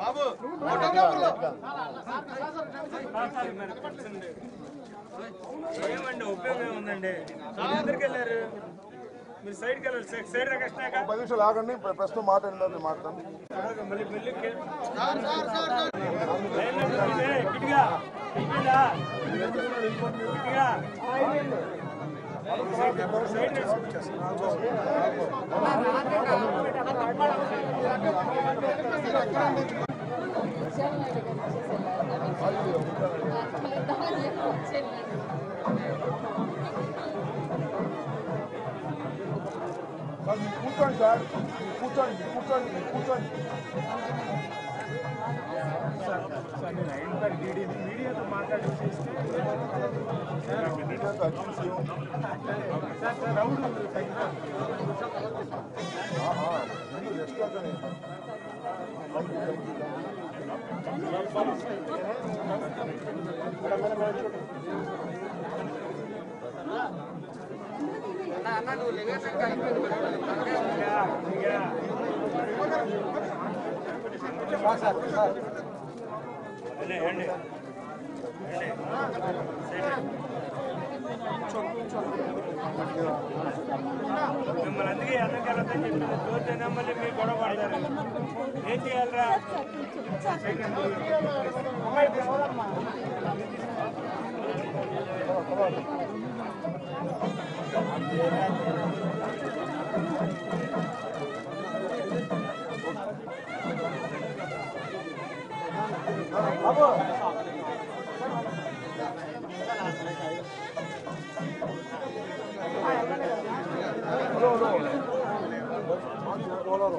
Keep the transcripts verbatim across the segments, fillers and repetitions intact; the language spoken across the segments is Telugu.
बाबू पद निषा आगे प्रश्न माता मीडिया तो माता चलो मिम्मल अंदे अर्थक नमल गौड़ पड़ता हरे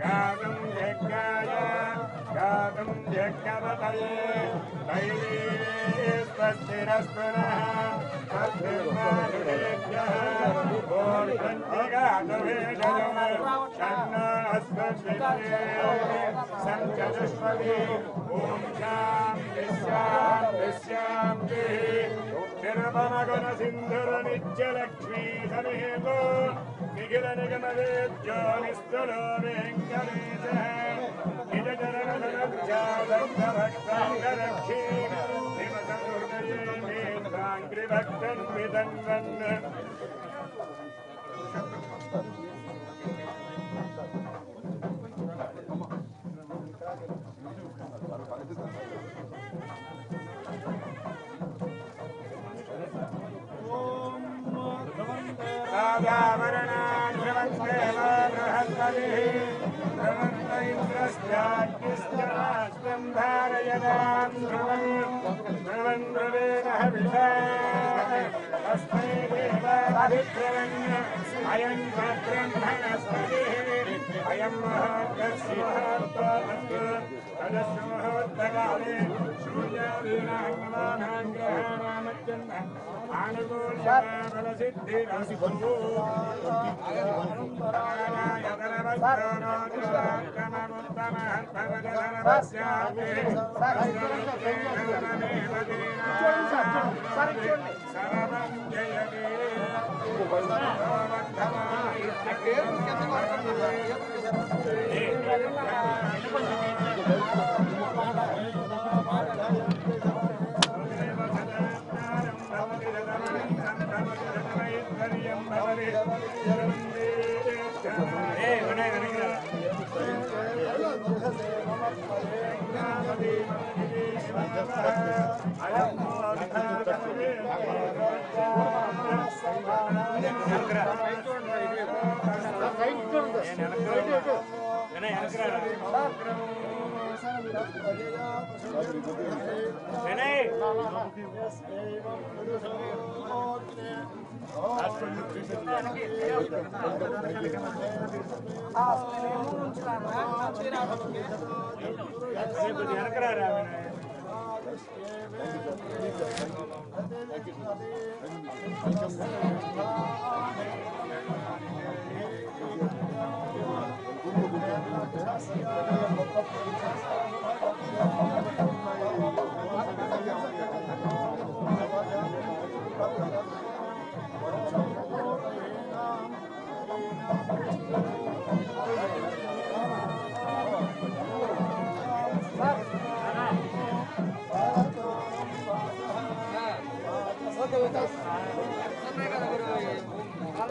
गादम जगाया गादम जगाबताये तैरे स्पष्टरस्पना स्पष्टमानिक्या बोल संचिका तवे जलम शन्ना स्पष्टिते संचलस्पदे ओम शाम विश्याम विश्याम दे निर्वाणगण सिंधर निच्चलक्ष्मी समेतो निगलन गमले जानिस्तलो वेंगलेशे निजजनन नरजालं नरक्षे निमसंदुर्ये निंद्रांग्रिभक्तं विदन्नं ओम राधावरण Sarvam jayate.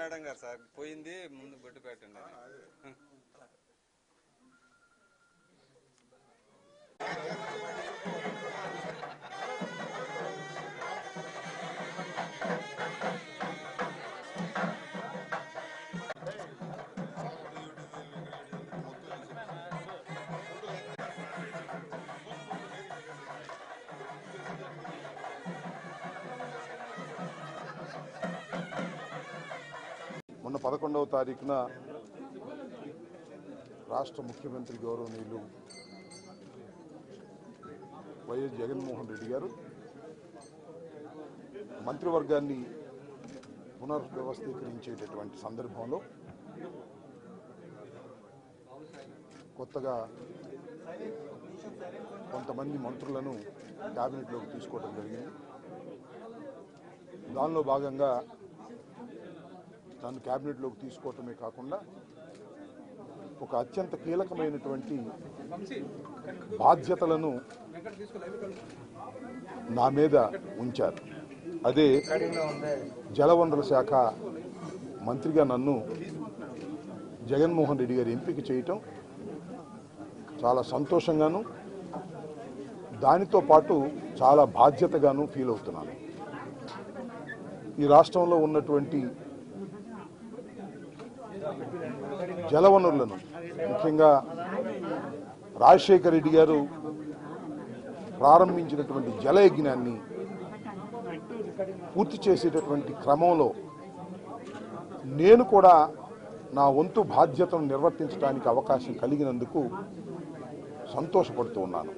మేడం గారు సార్ పోయింది ముందు బొట్టు పెట్టండి. పదకొండవ తారీఖున రాష్ట్ర ముఖ్యమంత్రి గౌరవనీయులు వైఎస్ జగన్మోహన్ రెడ్డి గారు మంత్రివర్గాన్ని పునర్వ్యవస్థీకరించేటటువంటి సందర్భంలో కొత్తగా కొంతమంది మంత్రులను క్యాబినెట్లోకి తీసుకోవడం జరిగింది. దానిలో భాగంగా నన్ను క్యాబినెట్లోకి తీసుకోవటమే కాకుండా ఒక అత్యంత కీలకమైనటువంటి బాధ్యతలను నా మీద ఉంచారు. అదే జలవనరుల శాఖ మంత్రిగా నన్ను జగన్మోహన్ రెడ్డి గారు ఎంపిక చేయటం చాలా సంతోషంగాను, దానితో పాటు చాలా బాధ్యతగాను ఫీల్ అవుతున్నాను. ఈ రాష్ట్రంలో ఉన్నటువంటి జలవనరులను ముఖ్యంగా రాజశేఖర రెడ్డి గారు ప్రారంభించినటువంటి జలయజ్ఞాన్ని పూర్తి చేసేటటువంటి క్రమంలో నేను కూడా నా వంతు బాధ్యతను నిర్వర్తించడానికి అవకాశం కలిగినందుకు సంతోషపడుతూ ఉన్నాను.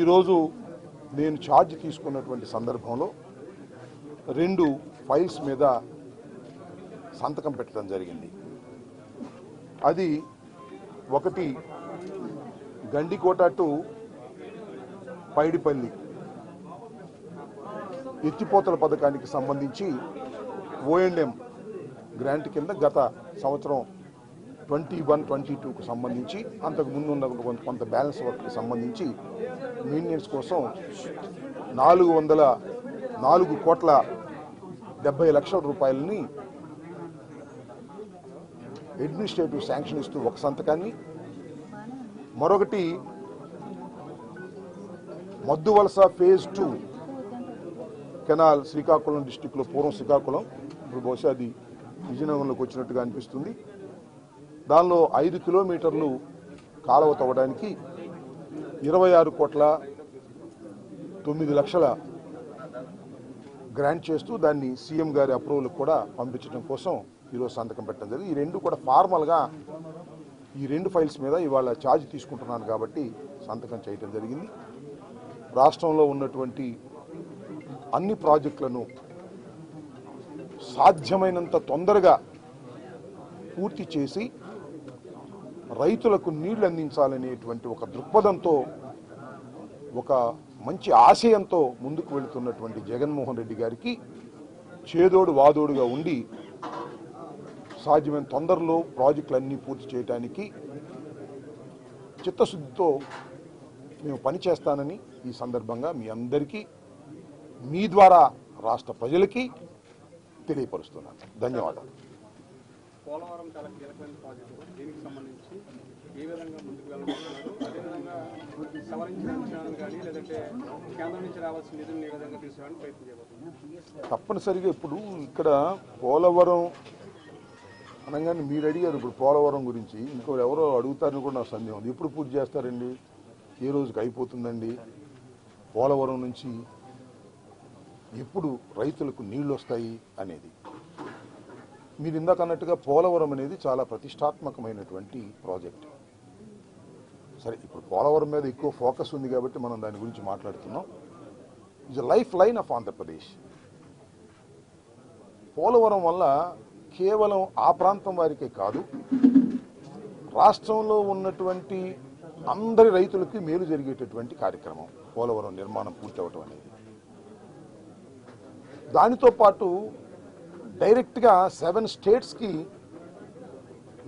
ఈరోజు నేను ఛార్జ్ తీసుకున్నటువంటి సందర్భంలో రెండు ఫైల్స్ మీద సంతకం పెట్టడం జరిగింది. అది ఒకటి గండికోట టు పైడిపల్లి ఎత్తిపోతల పథకానికి సంబంధించి ఓఎన్ఎం గ్రాంట్ కింద గత సంవత్సరం ట్వంటీ వన్ ట్వంటీ టూకు సంబంధించి అంతకు ముందు ఉన్న కొంత కొంత బ్యాలెన్స్ వర్క్కి సంబంధించి మెయింటెనెన్స్ కోసం నాలుగు వందల నాలుగు కోట్ల డెబ్బై లక్షల రూపాయలని అడ్మినిస్ట్రేటివ్ శాంక్షన్ ఇస్తూ ఒక సంతకాన్ని, మరొకటి మద్దు వలస ఫేజ్ టూ కెనాల్ శ్రీకాకుళం డిస్టిక్లో, పూర్వం శ్రీకాకుళం ఇప్పుడు బహుశా అది విజయనగరంలోకి వచ్చినట్టుగా అనిపిస్తుంది, దానిలో ఐదు కిలోమీటర్లు కాలువ తవ్వడానికి ఇరవై ఆరు కోట్ల తొమ్మిది లక్షల గ్రాంట్ చేస్తూ దాన్ని సీఎం గారి అప్రూవల్ కూడా పంపించడం కోసం ఈరోజు సంతకం పెట్టడం జరిగింది. ఈ రెండు కూడా ఫార్మల్గా ఈ రెండు ఫైల్స్ మీద ఇవాళ ఛార్జ్ తీసుకుంటున్నాను కాబట్టి సంతకం చేయడం జరిగింది. రాష్ట్రంలో ఉన్నటువంటి అన్ని ప్రాజెక్టులను సాధ్యమైనంత తొందరగా పూర్తి చేసి రైతులకు నీళ్లు అందించాలనేటువంటి ఒక దృక్పథంతో ఒక మంచి ఆశయంతో ముందుకు వెళుతున్నటువంటి జగన్మోహన్ రెడ్డి గారికి చేదోడు వాదోడుగా ఉండి సాధ్యమైన తొందరలో ప్రాజెక్టులన్నీ పూర్తి చేయడానికి చిత్తశుద్ధితో మేము పనిచేస్తానని ఈ సందర్భంగా మీ అందరికీ, మీ ద్వారా రాష్ట్ర ప్రజలకి తెలియపరుస్తున్నాను. ధన్యవాదాలు. పోలవరం చాలా కీలకమైన ప్రాజెక్టు, దీనికి సంబంధించి ఏ విధంగా ముందుకు వెళ్ళబోతున్నారు, అదేవిధంగా సవరించిన విషయాలను కానీ లేదంటే కేంద్రం నుంచి రావాల్సిన నిధులను ఏ విధంగా తీసుకోవడానికి ప్రయత్నం చేయబోతున్నారు? తప్పనిసరిగా ఇప్పుడు ఇక్కడ పోలవరం అనగానే మీరు అడిగారు, ఇప్పుడు పోలవరం గురించి ఇంకో ఎవరో అడుగుతారని కూడా నాకు సందేహం ఉంది. ఎప్పుడు పూర్తి చేస్తారండి, ఏ రోజుకి అయిపోతుందండి, పోలవరం నుంచి ఎప్పుడు రైతులకు నీళ్ళు వస్తాయి అనేది. మీరు ఇందాక అన్నట్టుగా పోలవరం అనేది చాలా ప్రతిష్టాత్మకమైనటువంటి ప్రాజెక్ట్. సరే, ఇప్పుడు పోలవరం మీద ఎక్కువ ఫోకస్ ఉంది కాబట్టి మనం దాని గురించి మాట్లాడుతున్నాం. It's life line of Andhra Pradesh. Polavaram వల్ల కేవలం ఆ ప్రాంతం వారికే కాదు, రాష్ట్రంలో ఉన్నటువంటి అందరి రైతులకి మేలు జరిగేటటువంటి కార్యక్రమం పోలవరం నిర్మాణం పూర్తి అవటం అనేది. దానితో పాటు డైరెక్ట్గా సెవెన్ స్టేట్స్కి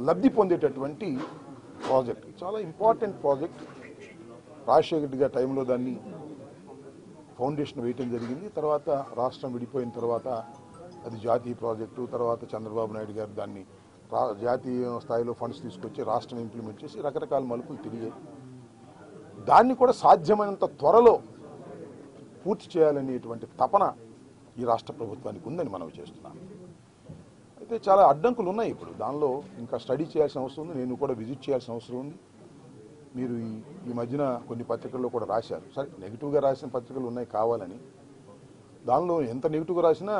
లబ్ధి పొందేటటువంటి ప్రాజెక్ట్, చాలా ఇంపార్టెంట్ ప్రాజెక్ట్. రాజశేఖర రెడ్డి గారి టైంలో దాన్ని ఫౌండేషన్ వేయటం జరిగింది. తర్వాత రాష్ట్రం విడిపోయిన తర్వాత అది జాతీయ ప్రాజెక్టు, తర్వాత చంద్రబాబు నాయుడు గారు దాన్ని రా జాతీయ స్థాయిలో ఫండ్స్ తీసుకొచ్చి రాష్ట్రం ఇంప్లిమెంట్ చేసి రకరకాల మలుపులు తిరిగాయి. దాన్ని కూడా సాధ్యమైనంత త్వరలో పూర్తి చేయాలనేటువంటి తపన ఈ రాష్ట్ర ప్రభుత్వానికి ఉందని మనం చేస్తున్నాం. అయితే చాలా అడ్డంకులు ఉన్నాయి ఇప్పుడు, దానిలో ఇంకా స్టడీ చేయాల్సిన అవసరం ఉంది, నేను కూడా విజిట్ చేయాల్సిన అవసరం ఉంది. మీరు ఈ ఈ మధ్యన కొన్ని పత్రికల్లో కూడా రాశారు, సరే నెగిటివ్గా రాసిన పత్రికలు ఉన్నాయి కావాలని, దానిలో ఎంత నెగిటివ్గా రాసినా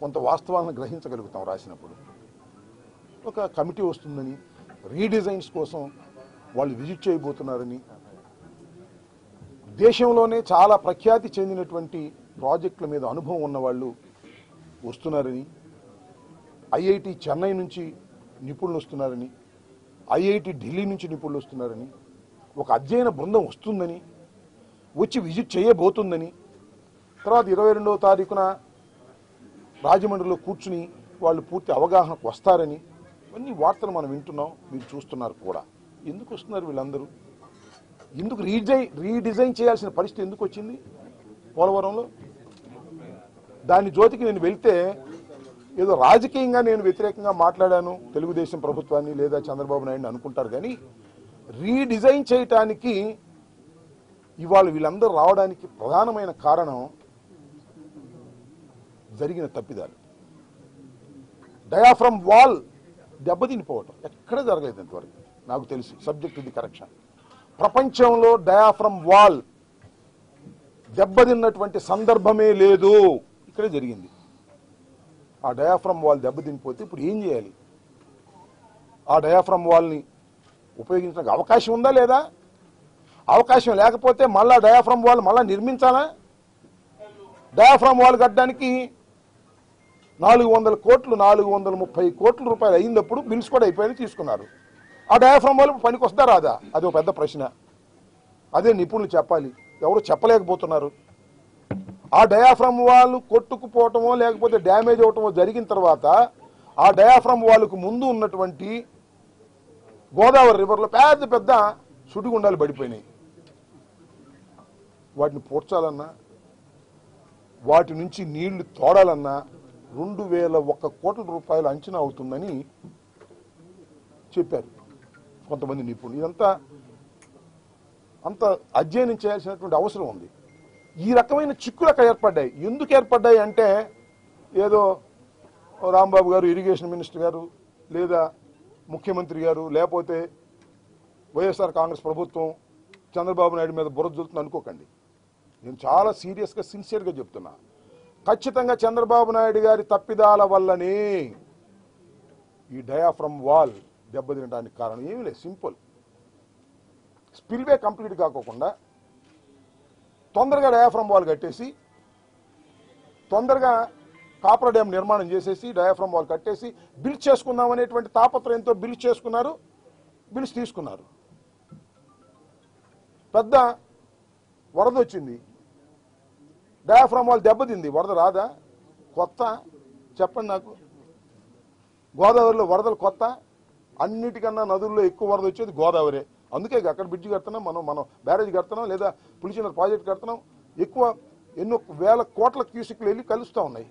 కొంత వాస్తవాలను గ్రహించగలుగుతాం. రాసినప్పుడు ఒక కమిటీ వస్తుందని, రీడిజైన్స్ కోసం వాళ్ళు విజిట్ చేయబోతున్నారని, దేశంలోనే చాలా ప్రఖ్యాతి చెందినటువంటి ప్రాజెక్టుల మీద అనుభవం ఉన్నవాళ్ళు వస్తున్నారని, ఐఐటి చెన్నై నుంచి నిపుణులు వస్తున్నారని, ఐఐటి ఢిల్లీ నుంచి నిపుణులు వస్తున్నారని, ఒక అధ్యయన బృందం వస్తుందని, వచ్చి విజిట్ చేయబోతుందని, తర్వాత ఇరవై రెండవ తారీఖున రాజమండ్రిలో కూర్చుని వాళ్ళు పూర్తి అవగాహనకు వస్తారని, ఇవన్నీ వార్తలు మనం వింటున్నాం, మీరు చూస్తున్నారు కూడా. ఎందుకు వస్తున్నారు వీళ్ళందరూ, ఎందుకు రీజై రీడిజైన్ చేయాల్సిన పరిస్థితి ఎందుకు వచ్చింది పోలవరంలో? దాని జ్యోతికి నేను వెళ్తే ఏదో రాజకీయంగా నేను వ్యతిరేకంగా మాట్లాడాను తెలుగుదేశం ప్రభుత్వాన్ని లేదా చంద్రబాబు నాయుడుని అనుకుంటారు, కానీ రీడిజైన్ చేయటానికి ఇవాళ వీళ్ళందరూ రావడానికి ప్రధానమైన కారణం జరిగిన తప్పిదాలు. డయాఫ్రమ్ వాల్ దెబ్బతినిపోవటం ఎక్కడ జరగలేదు ఇంతవరకు నాకు తెలిసి, సబ్జెక్ట్ ఇది కరెక్షన్. ప్రపంచంలో డయాఫ్రమ్ వాల్ దెబ్బతిన్నటువంటి సందర్భమే లేదు, ఇక్కడే జరిగింది. ఆ డయాఫ్రమ్ వాల్ దెబ్బతినిపోతే ఇప్పుడు ఏం చేయాలి? ఆ డయాఫ్రమ్ వాల్ని ఉపయోగించడానికి అవకాశం ఉందా లేదా? అవకాశం లేకపోతే మళ్ళీ డయాఫ్రమ్ వాల్ మళ్ళీ నిర్మించాలా? డయాఫ్రమ్ వాల్ కట్టడానికి నాలుగు వందల కోట్లు నాలుగు వందల ముప్పై కోట్ల రూపాయలు అయినప్పుడు బిల్స్ కూడా అయిపోయి తీసుకున్నారు. ఆ డయాఫ్రమ్ వాల్ పనికి వస్తుందా రాదా? అది ఒక పెద్ద ప్రశ్న, అదే నిపుణులు చెప్పాలి, ఎవరు చెప్పలేకపోతున్నారు. ఆ డయాఫ్రామ్ వాల్ కొట్టుకుపోవటమో లేకపోతే డ్యామేజ్ అవటమో జరిగిన తర్వాత ఆ డయాఫ్రామ్ వాల్కు ముందు ఉన్నటువంటి గోదావరి రివర్లో పెద్ద పెద్ద సుడిగుండాలు పడిపోయినాయి. వాటిని పూడ్చాలన్నా వాటి నుంచి నీళ్లు తోడాలన్నా రెండు వేల ఒక్క కోట్ల రూపాయలు అంచనా అవుతుందని చెప్పారు కొంతమంది నిపుణులు. ఇదంతా అంత అధ్యయనం చేయాల్సినటువంటి అవసరం ఉంది. ఈ రకమైన చిక్కులు అక్కడ ఏర్పడ్డాయి. ఎందుకు ఏర్పడ్డాయి అంటే ఏదో రాంబాబు గారు, ఇరిగేషన్ మినిస్టర్ గారు, లేదా ముఖ్యమంత్రి గారు, లేకపోతే వైఎస్ఆర్ కాంగ్రెస్ ప్రభుత్వం చంద్రబాబు నాయుడు మీద బుర్ర జల్లుతుంది అనుకోకండి. నేను చాలా సీరియస్గా సిన్సియర్గా చెప్తున్నా. ఖచ్చితంగా చంద్రబాబు నాయుడు గారి తప్పిదాల వల్లనే ఈ డయాఫ్రమ్ వాల్ దెబ్బతినడానికి కారణం ఏమీ లేదు. సింపుల్, స్పిల్వే కంప్లీట్ కాకోకుండా తొందరగా డయాఫ్రమ్ వాల్ కట్టేసి తొందరగా కాపర్ డ్యామ్ నిర్మాణం చేసేసి డయాఫ్రమ్ వాల్ కట్టేసి బిల్డ్ చేసుకుందాం అనేటువంటి తాపత్రయంతో బిల్డ్ చేసుకున్నారు. బిల్స్ తీసుకున్నారు. పెద్ద వరద వచ్చింది, డయాఫ్రమ్ వాల్ దెబ్బతింది. వరద రాదా? కొత్త చెప్పండి నాకు. గోదావరిలో వరదలు కొత్త. అన్నిటికన్నా నదుల్లో ఎక్కువ వరద వచ్చేది గోదావరి. అందుకే అక్కడ బ్రిడ్జి కడుతున్నాం, మనం మనం బ్యారేజ్ కడుతున్నాం, లేదా పులిచిన ప్రాజెక్ట్ కడుతున్నాం. ఎక్కువ ఎన్నో వేల కోట్ల క్యూసిక్లు వెళ్ళి కలుస్తూ ఉన్నాయి.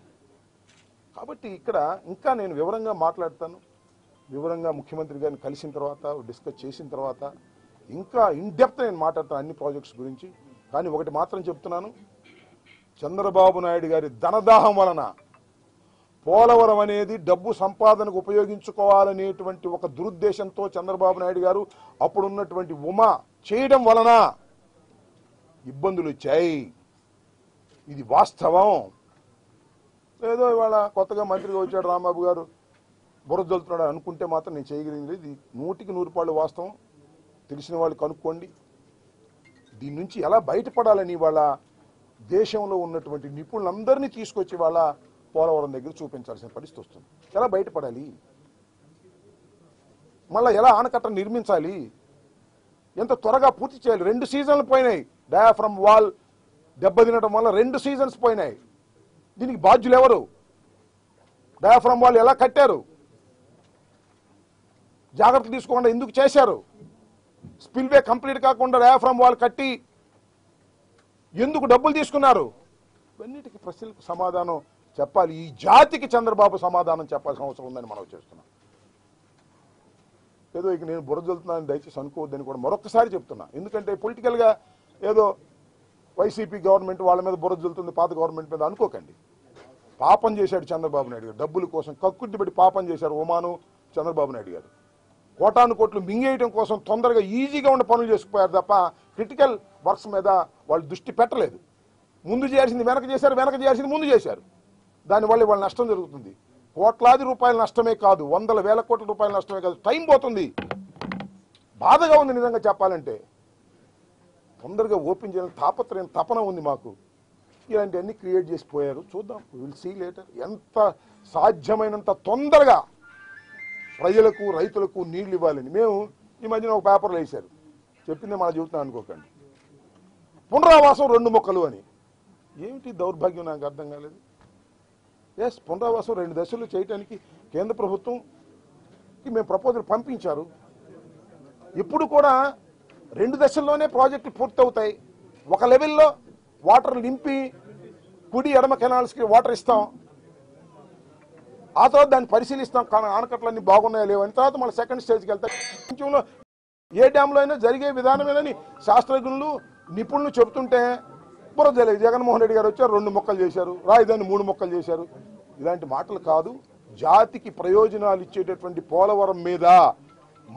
కాబట్టి ఇక్కడ ఇంకా నేను వివరంగా మాట్లాడతాను. వివరంగా ముఖ్యమంత్రి గారిని కలిసిన తర్వాత, డిస్కస్ చేసిన తర్వాత ఇంకా ఇన్ డెప్త్ నేను మాట్లాడతాను అన్ని ప్రాజెక్ట్స్ గురించి. కానీ ఒకటి మాత్రం చెప్తున్నాను, చంద్రబాబు నాయుడు గారి ధనదాహం వలన పోలవరం అనేది డబ్బు సంపాదనకు ఉపయోగించుకోవాలనేటువంటి ఒక దురుద్దేశంతో చంద్రబాబు నాయుడు గారు అప్పుడున్నటువంటి ఉమా చేయడం వలన ఇబ్బందులు వచ్చాయి. ఇది వాస్తవం. ఏదో ఇవాళ కొత్తగా మంత్రిగా వచ్చాడు రాంబాబు గారు, బురదలుతున్నాడు అనుకుంటే మాత్రం నేను చేయగలిగింది ఇది నూటికి నూరు పాళ్ళు వాస్తవం. తెలిసిన వాళ్ళు కనుక్కోండి. దీని నుంచి ఎలా బయటపడాలని ఇవాళ దేశంలో ఉన్నటువంటి నిపుణులందరినీ తీసుకొచ్చి వాళ్ళ పోలవరం దగ్గర చూపించాల్సిన పరిస్థితి వస్తుంది. ఎలా బయటపడాలి? మళ్ళీ ఎలా ఆనకట్టను నిర్మించాలి? ఎంత త్వరగా పూర్తి చేయాలి? రెండు సీజన్లు పోయినాయి. డయాఫ్రమ్ వాల్ దెబ్బతినడం వల్ల రెండు సీజన్స్ పోయినాయి. దీనికి బాధ్యులు ఎవరు? డయాఫ్రమ్ వాల్ ఎలా కట్టారు? జాగ్రత్త తీసుకోకుండా ఎందుకు చేశారు? స్పిల్వే కంప్లీట్ కాకుండా డయాఫ్రమ్ వాల్ కట్టి ఎందుకు డబ్బులు తీసుకున్నారు? ఇవన్నిటికీ ప్రశ్నలకు సమాధానం చెప్పాలి. ఈ జాతికి చంద్రబాబు సమాధానం చెప్పాల్సిన అవసరం ఉందని మనం చేస్తున్నాం. ఏదో ఇక నేను బురదలుతున్నానని దయచేసి అనుకోవద్దని కూడా మరొకసారి చెప్తున్నా. ఎందుకంటే పొలిటికల్గా ఏదో వైసీపీ గవర్నమెంట్ వాళ్ళ మీద బురదలుతుంది, పాత గవర్నమెంట్ మీద అనుకోకండి. పాపం చేశాడు చంద్రబాబు నాయుడు గారు. డబ్బుల కోసం కక్కుర్తిబడి పాపం చేశారు ఉమాను, చంద్రబాబు నాయుడు గారు. కోటాను కోట్లు మింగేయడం కోసం తొందరగా ఈజీగా ఉన్న పనులు చేసుకుపోయారు తప్ప క్రిటికల్ వర్క్స్ మీద వాళ్ళు దృష్టి పెట్టలేదు. ముందు చేయాల్సింది వెనక చేశారు, వెనక చేయాల్సింది ముందు చేశారు. దానివల్ల వాళ్ళ నష్టం జరుగుతుంది. కోట్లాది రూపాయల నష్టమే కాదు, వందల వేల కోట్ల రూపాయల నష్టమే కాదు, టైం పోతుంది. బాధగా ఉంది నిజంగా చెప్పాలంటే. తొందరగా ఓపెన్ చేయాలని తాపత్రయం, తపన ఉంది మాకు. ఇలాంటివన్నీ క్రియేట్ చేసిపోయారు. చూద్దాం, విల్ సీ లేటర్. ఎంత సాధ్యమైనంత తొందరగా ప్రజలకు, రైతులకు నీళ్లు ఇవ్వాలని మేము ఈ మధ్యన ఒక పేపర్లో వేశారు. చెప్పిందే మన జీవితం అనుకోకండి. పునరావాసం రెండు మొక్కలు అని. ఏమిటి దౌర్భాగ్యం, నాకు అర్థం కాలేదు. ఎస్, పునరావాసం రెండు దశలు చేయడానికి కేంద్ర ప్రభుత్వంకి మేము ప్రపోజల్ పంపించారు. ఇప్పుడు కూడా రెండు దశల్లోనే ప్రాజెక్టులు పూర్తవుతాయి. ఒక లెవెల్లో వాటర్ నింపి కుడి ఎడమ కెనాల్స్కి వాటర్ ఇస్తాం. ఆ తర్వాత దాన్ని పరిశీలిస్తాం, కానీ ఆనకట్లన్నీ బాగున్నాయా లేవని. తర్వాత మళ్ళీ సెకండ్ స్టేజ్కి వెళ్తాం. ప్రపంచంలో ఏ డ్యాంలో అయినా జరిగే విధానమేనని శాస్త్రజ్ఞులు, నిపుణులు చెబుతుంటే బురద. జగన్మోహన్ రెడ్డి గారు వచ్చారు, రెండు మొక్కలు చేశారు. రాజధాని మూడు మొక్కలు చేశారు. ఇలాంటి మాటలు కాదు. జాతికి ప్రయోజనాలు ఇచ్చేటటువంటి పోలవరం మీద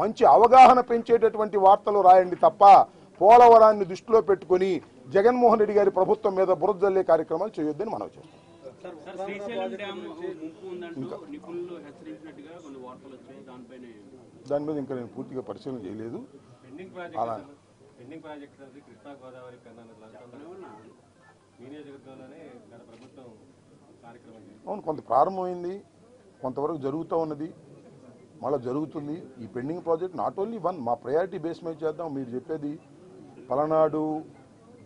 మంచి అవగాహన పెంచేటటువంటి వార్తలు రాయండి తప్ప పోలవరాన్ని దృష్టిలో పెట్టుకుని జగన్మోహన్ రెడ్డి గారి ప్రభుత్వం మీద బురద జల్లే కార్యక్రమాలు చేయొద్దని మనం చేస్తాం. దాని మీద ఇంకా నేను పూర్తిగా పరిశీలన చేయలేదు. అలా అవును, కొంత ప్రారంభమైంది, కొంతవరకు జరుగుతూ ఉన్నది, మళ్ళీ జరుగుతుంది. ఈ pending project not only one, మా ప్రయారిటీ బేస్ మీద చేద్దాం. మీరు చెప్పేది Palnadu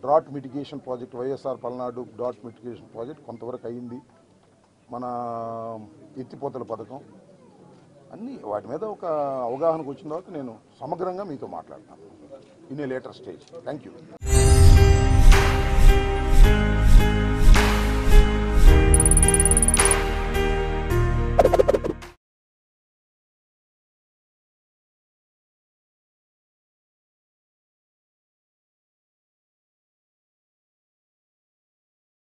drought mitigation project YSR Palnadu drought mitigation project కొంతవరకు అయింది. మన ఎత్తిపోతల పథకం అన్నీ వాటి మీద ఒక అవగాహనకు వచ్చిన తర్వాత నేను సమగ్రంగా మీతో మాట్లాడతాను in a later stage. Thank you.